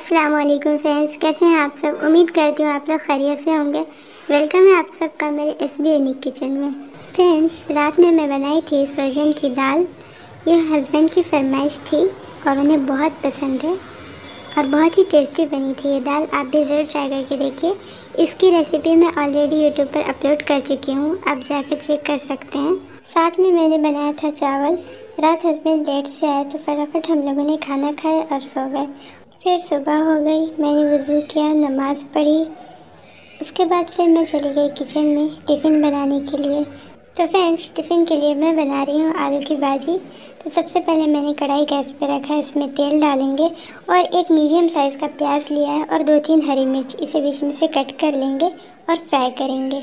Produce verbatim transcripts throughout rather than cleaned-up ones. अस्सलामुअलैकुम फ्रेंड्स, कैसे हैं आप सब। उम्मीद करती हूँ आप लोग खैरियत से होंगे। वेलकम है आप सबका मेरे एसबी यूनिक किचन में। फ्रेंड्स, रात में मैं बनाई थी सोजन की दाल। यह हस्बैंड की फरमाइश थी और उन्हें बहुत पसंद है और बहुत ही टेस्टी बनी थी ये दाल। आप भी ज़रूर ट्राई करके देखिए। इसकी रेसिपी मैं ऑलरेडी यूट्यूब पर अपलोड कर चुकी हूँ, आप जाकर चेक कर सकते हैं। साथ में मैंने बनाया था चावल। रात हस्बैंड लेट से आए तो फटाफट हम लोगों ने खाना खाया और सो गए। फिर सुबह हो गई, मैंने वज़ू किया, नमाज़ पढ़ी। उसके बाद फिर मैं चली गई किचन में टिफ़िन बनाने के लिए। तो फ्रेंड्स, टिफ़िन के लिए मैं बना रही हूँ आलू की भाजी। तो सबसे पहले मैंने कढ़ाई गैस पर रखा है, इसमें तेल डालेंगे और एक मीडियम साइज़ का प्याज लिया है और दो तीन हरी मिर्च, इसे बीच में से कट कर लेंगे और फ्राई करेंगे।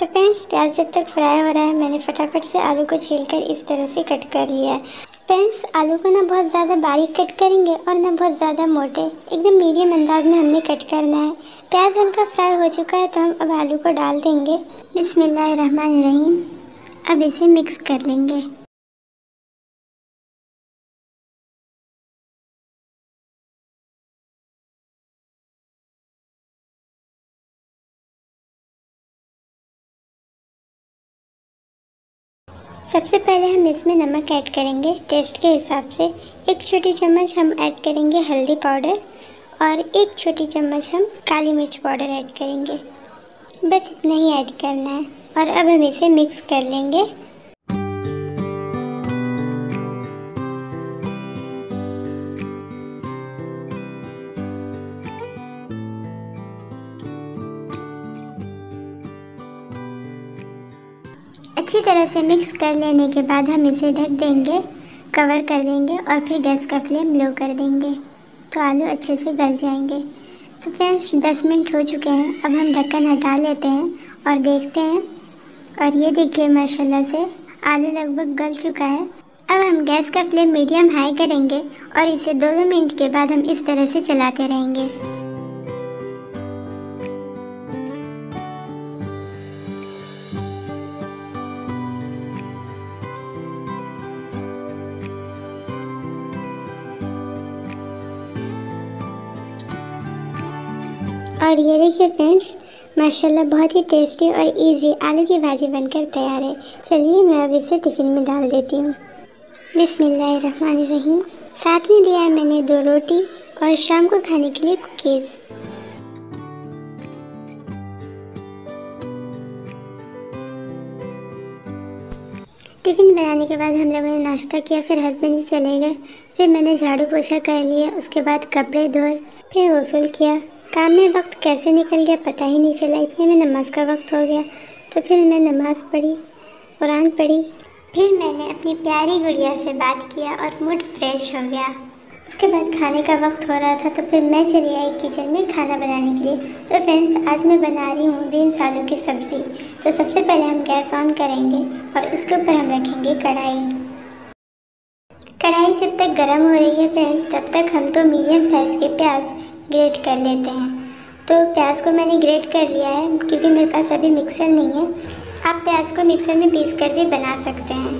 तो फ्रेंड्स, प्याज जब तक फ्राई हो रहा है, मैंने फटाफट से आलू को छीलकर इस तरह से कट कर लिया है। फ्रेंड्स, आलू को ना बहुत ज़्यादा बारीक कट करेंगे और ना बहुत ज़्यादा मोटे, एकदम मीडियम अंदाज में हमने कट करना है। प्याज हल्का फ्राई हो चुका है तो हम अब आलू को डाल देंगे। बिस्मिल्लाहिर्रहमानिर्रहीम। अब इसे मिक्स कर लेंगे। सबसे पहले हम इसमें नमक ऐड करेंगे टेस्ट के हिसाब से। एक छोटी चम्मच हम ऐड करेंगे हल्दी पाउडर और एक छोटी चम्मच हम काली मिर्च पाउडर ऐड करेंगे। बस इतना ही ऐड करना है और अब हम इसे मिक्स कर लेंगे। अच्छी तरह से मिक्स कर लेने के बाद हम इसे ढक देंगे, कवर कर देंगे और फिर गैस का फ्लेम लो कर देंगे तो आलू अच्छे से गल जाएंगे। तो फ्रेंड्स, दस मिनट हो चुके हैं। अब हम ढक्कन हटा लेते हैं और देखते हैं। और ये देखिए, माशाल्लाह से आलू लगभग गल चुका है। अब हम गैस का फ्लेम मीडियम हाई करेंगे और इसे दो दो मिनट के बाद हम इस तरह से चलाते रहेंगे। और ये देखिए फ्रेंड्स, माशाल्लाह बहुत ही टेस्टी और इजी आलू की भाजी बनकर तैयार है। चलिए मैं अब इसे टिफ़िन में डाल देती हूँ। बिस्मिल्लाहिर्रहमानिर्रहीम। साथ में दिया है मैंने दो रोटी और शाम को खाने के लिए कुकीज़। टिफ़िन बनाने के बाद हम लोगों ने नाश्ता किया, फिर हस्बैंड जी चले गए। फिर मैंने झाड़ू पोछा कर लिया, उसके बाद कपड़े धोए, फिर गुस्ल किया। काम में वक्त कैसे निकल गया पता ही नहीं चला। इतने में नमाज का वक्त हो गया तो फिर मैं नमाज़ पढ़ी, कुरान पढ़ी। फिर मैंने अपनी प्यारी गुड़िया से बात किया और मूड फ्रेश हो गया। उसके बाद खाने का वक्त हो रहा था तो फिर मैं चली आई किचन में खाना बनाने के लिए। तो फ्रेंड्स, आज मैं बना रही हूँ बीन्स आलू की सब्ज़ी। तो सबसे पहले हम गैस ऑन करेंगे और इसके ऊपर हम रखेंगे कढ़ाई। कढ़ाई जब तक गर्म हो रही है फ्रेंड्स, तब तक हम तो मीडियम साइज़ के प्याज ग्रेट कर लेते हैं। तो प्याज को मैंने ग्रेट कर लिया है क्योंकि मेरे पास अभी मिक्सर नहीं है। आप प्याज को मिक्सर में पीस कर भी बना सकते हैं।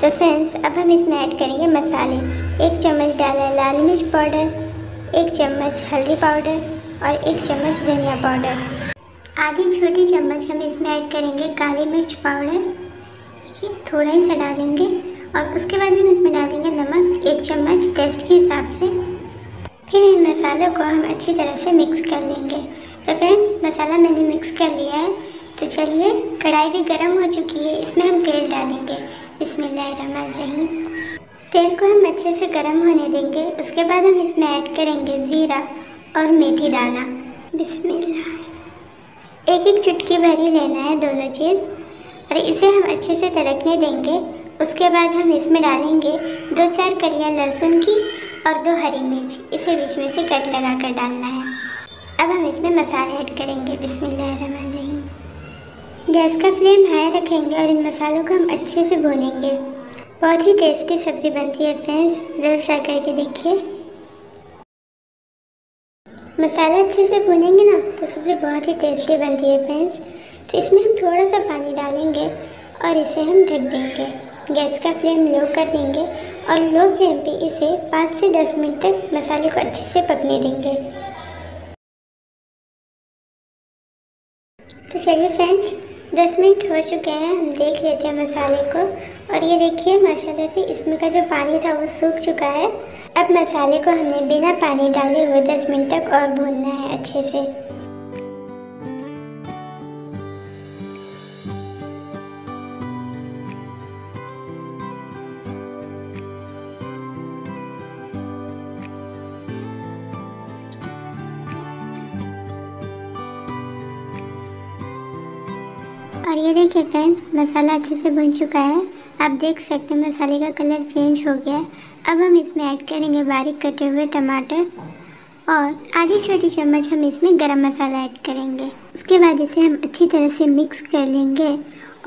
तो फ्रेंड्स, अब हम इसमें ऐड करेंगे मसाले। एक चम्मच डाला है लाल मिर्च पाउडर, एक चम्मच हल्दी पाउडर और एक चम्मच धनिया पाउडर। आधी छोटी चम्मच हम इसमें ऐड करेंगे काली मिर्च पाउडर, ठीक है, थोड़ा ही सा डालेंगे। और उसके बाद हम इसमें डालेंगे नमक, एक चम्मच टेस्ट के हिसाब से। फिर इन मसालों को हम अच्छी तरह से मिक्स कर लेंगे। तो फ्रेंड्स, मसाला मैंने मिक्स कर लिया है। तो चलिए, कढ़ाई भी गर्म हो चुकी है, इसमें हम तेल डालेंगे। बिस्मिल्लाहिर्रहमानिर्रहीम। तेल को हम अच्छे से गर्म होने देंगे। उसके बाद हम इसमें ऐड करेंगे ज़ीरा और मेथी दाना। बिस्मिल्लाह। एक एक चुटकी भरी लेना है दोनों चीज़ और इसे हम अच्छे से तड़कने देंगे। उसके बाद हम इसमें डालेंगे दो चार कलियाँ लहसुन की और दो हरी मिर्च, इसे बीच में से कट लगा कर डालना है। अब हम इसमें मसाले ऐड करेंगे। बिस्मिल्लाहिर्रहमानिर्रहीम। गैस का फ्लेम हाई रखेंगे और इन मसालों को हम अच्छे से भूनेंगे। बहुत ही टेस्टी सब्ज़ी बनती है फ्रेंड्स, ज़रूर ट्राई करके देखिए। मसाले अच्छे से भूनेंगे ना तो सब्ज़ी बहुत ही टेस्टी बनती है फ्रेंड्स। तो इसमें हम थोड़ा सा पानी डालेंगे और इसे हम ढक देंगे। गैस का फ्लेम लो कर देंगे और लो फ्लेम पे इसे पाँच से दस मिनट तक मसाले को अच्छे से पकने देंगे। तो चलिए फ्रेंड्स, दस मिनट हो चुके हैं, हम देख लेते हैं मसाले को। और ये देखिए माशाल्लाह से इसमें का जो पानी था वो सूख चुका है। अब मसाले को हमने बिना पानी डाले हुए दस मिनट तक और भूनना है अच्छे से। और ये देखिए फ्रेंड्स, मसाला अच्छे से भुन चुका है। आप देख सकते हैं मसाले का कलर चेंज हो गया है। अब हम इसमें ऐड करेंगे बारीक कटे हुए टमाटर और आधी छोटी चम्मच हम इसमें गरम मसाला ऐड करेंगे। उसके बाद इसे हम अच्छी तरह से मिक्स कर लेंगे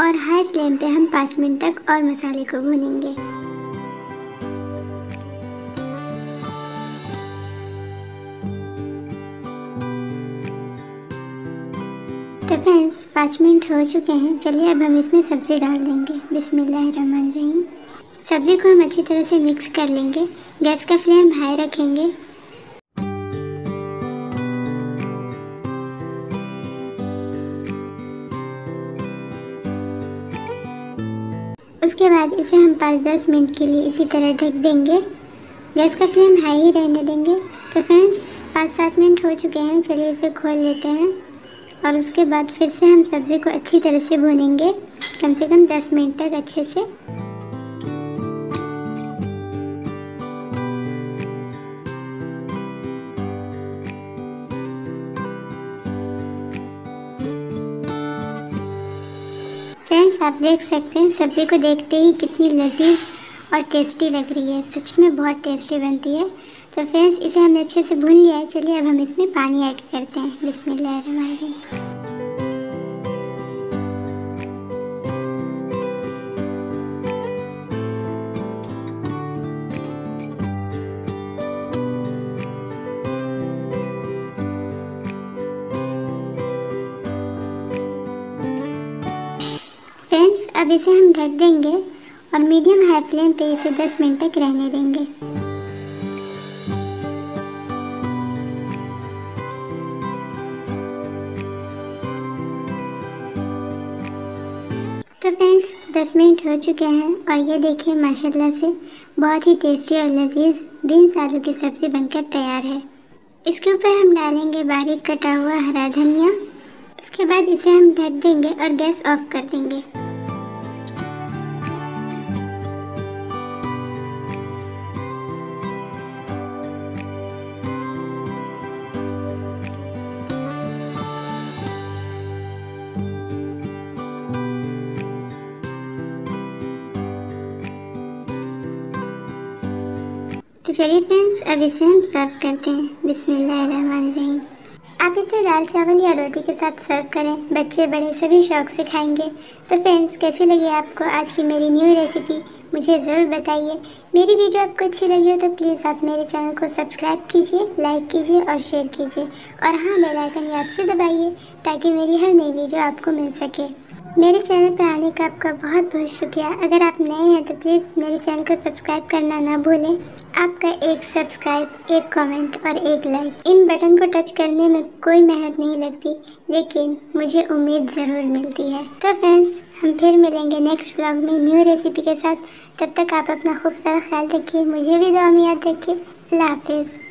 और हाई फ्लेम पे हम पाँच मिनट तक और मसाले को भूनेंगे। तो फ्रेंड्स पाँच मिनट हो चुके हैं, चलिए अब हम इसमें सब्ज़ी डाल देंगे। बिस्मिल्लाहिर्रहमानिर्रहीम। सब्ज़ी को हम अच्छी तरह से मिक्स कर लेंगे। गैस का फ्लेम हाई रखेंगे। उसके बाद इसे हम पाँच दस मिनट के लिए इसी तरह ढक देंगे। गैस का फ्लेम हाई ही रहने देंगे। तो फ्रेंड्स पाँच सात मिनट हो चुके हैं, चलिए इसे खोल लेते हैं और उसके बाद फिर से हम सब्ज़ी को अच्छी तरह से भूनेंगे, कम से कम दस मिनट तक अच्छे से। फ्रेंड्स आप देख सकते हैं सब्ज़ी को देखते ही कितनी लजीज और टेस्टी लग रही है, सच में बहुत टेस्टी बनती है। तो फ्रेंड्स इसे हमने अच्छे से भून लिया है, चलिए अब हम इसमें पानी ऐड करते हैं। बिस्मिल्लाहिर्रहमानिर्रहीम। फ्रेंड्स अब इसे हम ढक देंगे और मीडियम हाई फ्लेम पे इसे दस मिनट तक रहने देंगे। तो फ्रेंड्स दस मिनट हो चुके हैं और ये देखिए माशाल्लाह से बहुत ही टेस्टी और लजीज बीन्स आलू की सब्ज़ी बनकर तैयार है। इसके ऊपर हम डालेंगे बारीक कटा हुआ हरा धनिया। उसके बाद इसे हम ढक देंगे और गैस ऑफ कर देंगे। तो चलिए फ्रेंड्स अब इसे हम सर्व करते हैं। बिस्मिल्लाहिर्रहमानिर्रहीम। आप इसे दाल चावल या रोटी के साथ सर्व करें, बच्चे बड़े सभी शौक से खाएंगे। तो फ्रेंड्स कैसे लगी आपको आज की मेरी न्यू रेसिपी, मुझे ज़रूर बताइए। मेरी वीडियो आपको अच्छी लगी हो तो प्लीज़ आप मेरे चैनल को सब्सक्राइब कीजिए, लाइक कीजिए और शेयर कीजिए। और हाँ, बेल आइकन याद से दबाइए ताकि मेरी हर नई वीडियो आपको मिल सके। मेरे चैनल पर आने का आपका बहुत बहुत शुक्रिया। अगर आप नए हैं तो प्लीज़ मेरे चैनल को सब्सक्राइब करना ना भूलें। आपका एक सब्सक्राइब, एक कमेंट और एक लाइक, इन बटन को टच करने में कोई मेहनत नहीं लगती, लेकिन मुझे उम्मीद ज़रूर मिलती है। तो फ्रेंड्स हम फिर मिलेंगे नेक्स्ट व्लॉग में न्यू रेसिपी के साथ। तब तक आप अपना खूब सारा ख्याल रखिए, मुझे भी दुआ में याद रखिए। अल्लाह हाफिज़।